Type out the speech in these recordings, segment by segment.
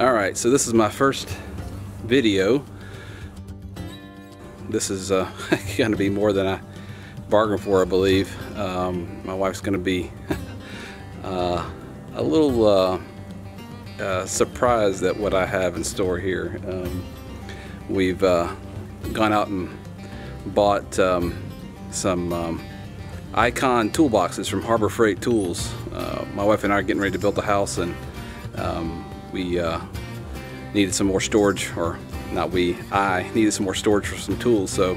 All right, so this is my first video. This is gonna be more than I bargained for, I believe. My wife's gonna be a little surprised at what I have in store here. We've gone out and bought some Icon toolboxes from Harbor Freight Tools. My wife and I are getting ready to build the house, and we needed some more storage, or not we, I needed some more storage for some tools, so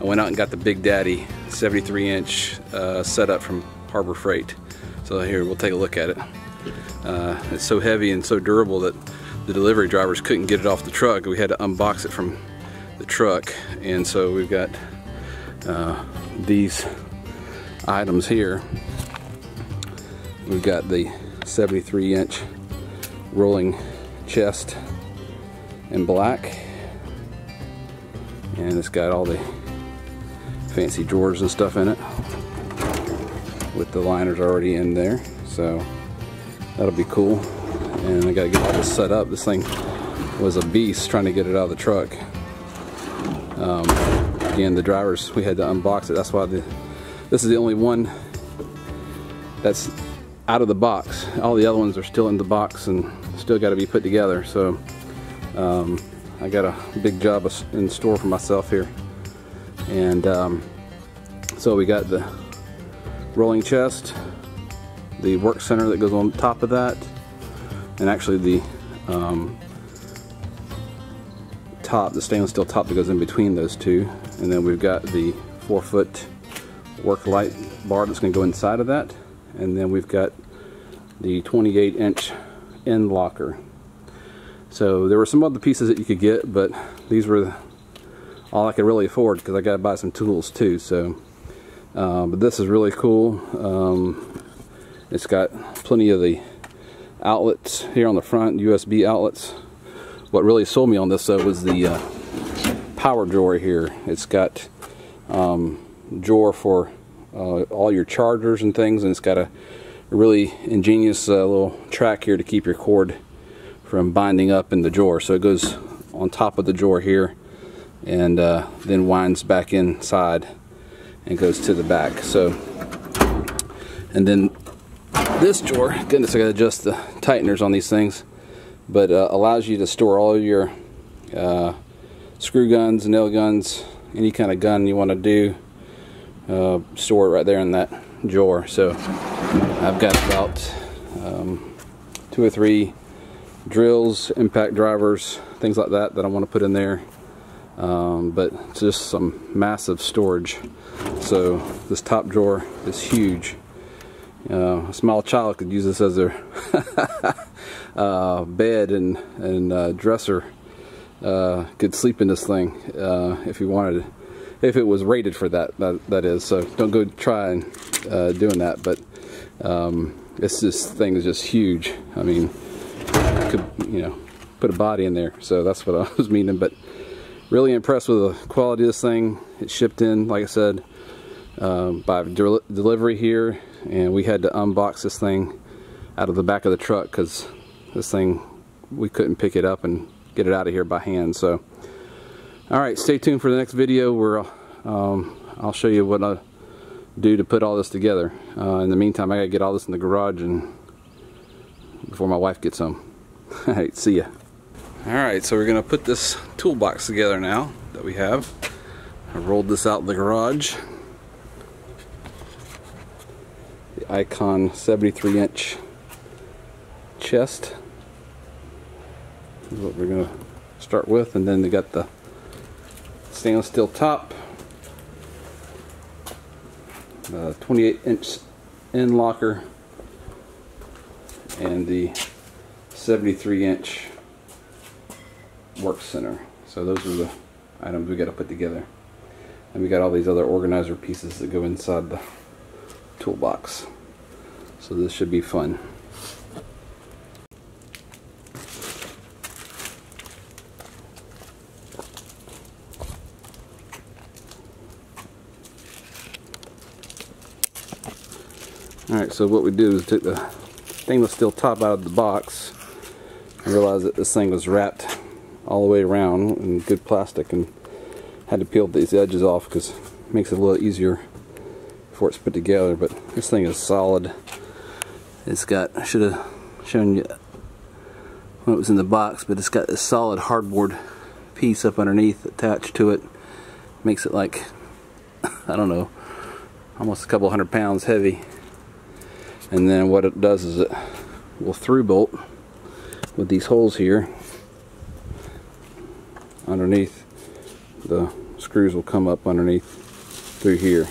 I went out and got the Big Daddy 73-inch setup from Harbor Freight. So here, we'll take a look at it. It's so heavy and so durable that the delivery drivers couldn't get it off the truck. We had to unbox it from the truck, and so we've got these items here. We've got the 73-inch rolling chest in black, and it's got all the fancy drawers and stuff in it with the liners already in there, so that'll be cool. And I gotta get all this set up. This thing was a beast trying to get it out of the truck. Again, the drivers, we had to unbox it. That's why this is the only one that's out of the box. All the other ones are still in the box and still got to be put together. So I got a big job in store for myself here. And so we got the rolling chest, the work center that goes on top of that, and actually the top, the stainless steel top that goes in between those two. And then we've got the 4-foot work light bar that's going to go inside of that. And then we've got the 28-inch end locker. So there were some other pieces that you could get, but these were all I could really afford because I got to buy some tools too. So, but this is really cool. It's got plenty of the outlets here on the front, USB outlets. What really sold me on this though was the power drawer here. It's got drawer for all your chargers and things, and it's got a really ingenious little track here to keep your cord from binding up in the drawer. So it goes on top of the drawer here, and then winds back inside and goes to the back. So, and then this drawer, goodness, I gotta adjust the tighteners on these things, but allows you to store all your screw guns, nail guns, any kind of gun you want to do, store it right there in that drawer. So I've got about 2 or 3 drills, impact drivers, things like that that I want to put in there, but it's just some massive storage. So this top drawer is huge. A small child could use this as their bed, and dresser. Could sleep in this thing if you wanted, if it was rated for that. That is, so don't go trying doing that. But this thing is just huge. I mean, you could, you know, put a body in there. So that's what I was meaning. But really impressed with the quality of this thing. It shipped in, like I said, by delivery here, and we had to unbox this thing out of the back of the truck because this thing, we couldn't pick it up and get it out of here by hand. So alright, stay tuned for the next video where I'll show you what I do to put all this together. In the meantime, I gotta get all this in the garage and before my wife gets home. Alright, see ya. Alright, so we're gonna put this toolbox together now that we have. I rolled this out in the garage. The Icon 73-inch chest is what we're going to start with, and then they got the stainless steel top, the 28-inch end locker, and the 73-inch work center. So those are the items we got to put together, and we got all these other organizer pieces that go inside the toolbox. So this should be fun. Alright, so what we do is take the stainless steel top out of the box, I realized that this thing was wrapped all the way around in good plastic and had to peel these edges off because it makes it a little easier before it's put together. But this thing is solid. It's got, I should have shown you when it was in the box, but it's got this solid hardboard piece up underneath attached to it. Makes it like, I don't know, almost a couple 100 pounds heavy. And then what it does is it will through bolt with these holes here underneath. The screws will come up underneath through here.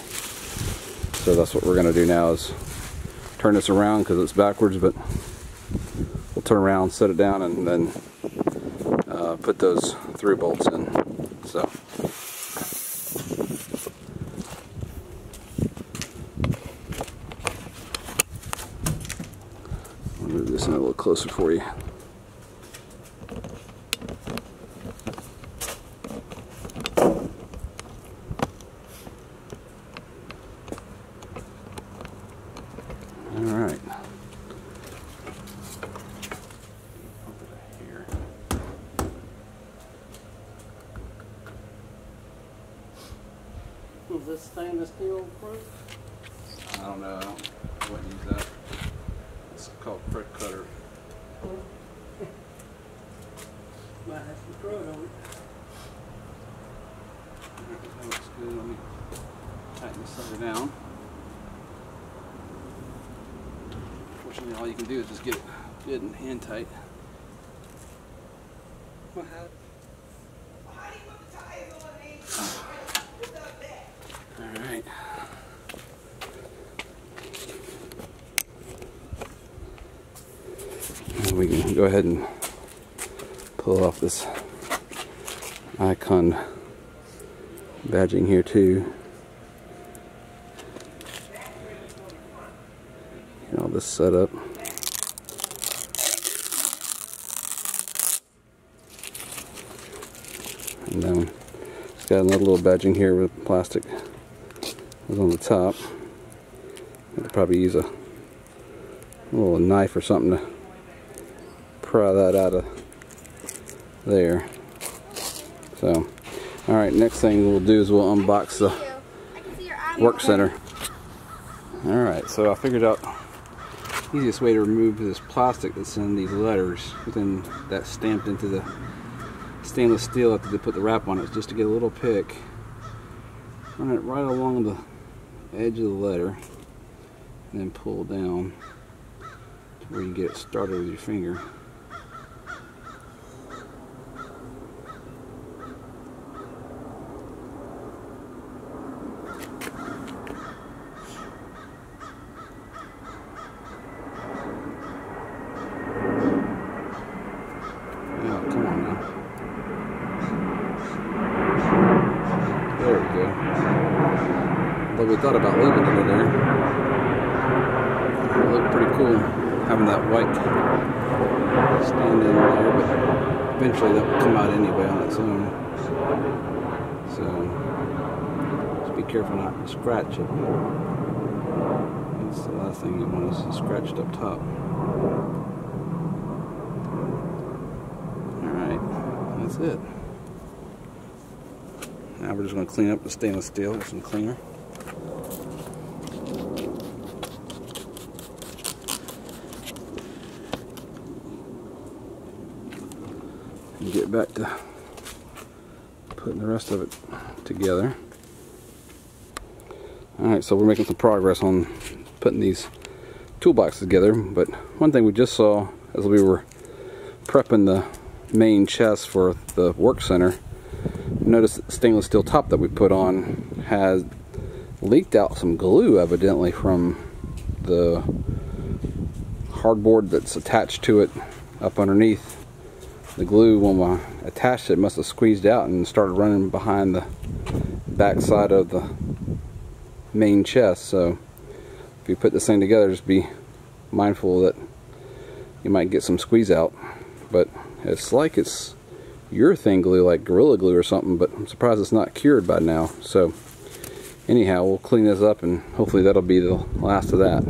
So that's what we're going to do now, is turn this around because it's backwards, but we'll turn around, set it down, and then put those through bolts in. So. A little closer for you. All right. Here. Is this stainless steel proof? I don't know. I wouldn't use that. It's called Fred Cutter. Might have some crud on it. Everything looks good. Let me tighten this sucker down. Unfortunately, all you can do is just get it good and hand tight. What happened? Alright. We can go ahead and pull off this Icon badging here too. Get all this set up. And then it's got another little badging here with plastic that's on the top. I could probably use a little knife or something to pry that out of there. So, all right, next thing we'll do is we'll unbox the work center. All right, so I figured out the easiest way to remove this plastic that's in these letters, within that stamped into the stainless steel after they put the wrap on it, just to get a little pick, run it right along the edge of the letter, and then pull down to where you get it started with your finger. But we thought about leaving it in there. It looked pretty cool having that white stand in there, but eventually that will come out anyway on its own. So just be careful not to scratch it. That's the last thing you want is scratched up top. Alright, that's it. Now we're just going to clean up the stainless steel with some cleaner. And get back to putting the rest of it together. Alright, so we're making some progress on putting these toolboxes together. But one thing we just saw as we were prepping the main chest for the work center, notice the stainless steel top that we put on has leaked out some glue, evidently from the hardboard that's attached to it up underneath. The glue, when I attached it, must have squeezed out and started running behind the back side of the main chest. So if you put this thing together, just be mindful that you might get some squeeze out. But it's like it's urethane glue, like Gorilla Glue or something, but I'm surprised it's not cured by now. So anyhow, we'll clean this up and hopefully that'll be the last of that.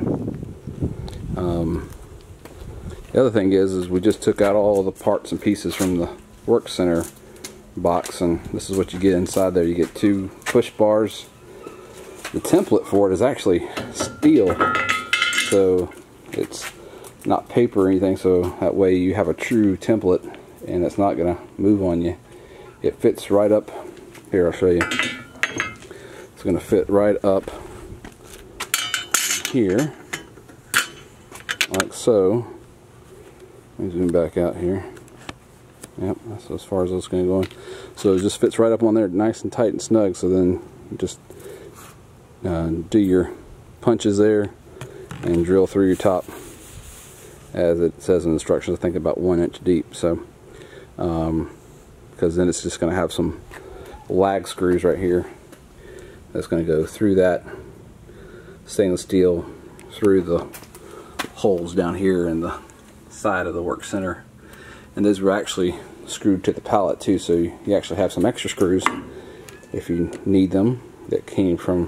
The other thing is we just took out all the parts and pieces from the work center box, and this is what you get inside there. You get two push bars. The template for it is actually steel, so it's not paper or anything, so that way you have a true template and it's not gonna move on you. It fits right up here. I'll show you. It's gonna fit right up here like so. Let me zoom back out here. Yep, that's as far as it's gonna go in. So it just fits right up on there, nice and tight and snug. So then you just do your punches there and drill through your top, as it says in the instructions. I think about 1 inch deep. So because then it's just gonna have some lag screws right here that's gonna go through that stainless steel, through the holes down here in the side of the work center. And those were actually screwed to the pallet too, so you actually have some extra screws if you need them that came from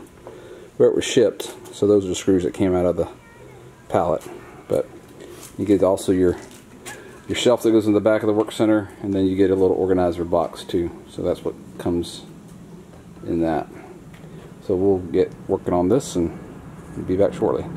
where it was shipped. So those are screws that came out of the pallet. But you get also your shelf that goes in the back of the work center, and then you get a little organizer box too. So that's what comes in that. So we'll get working on this and be back shortly.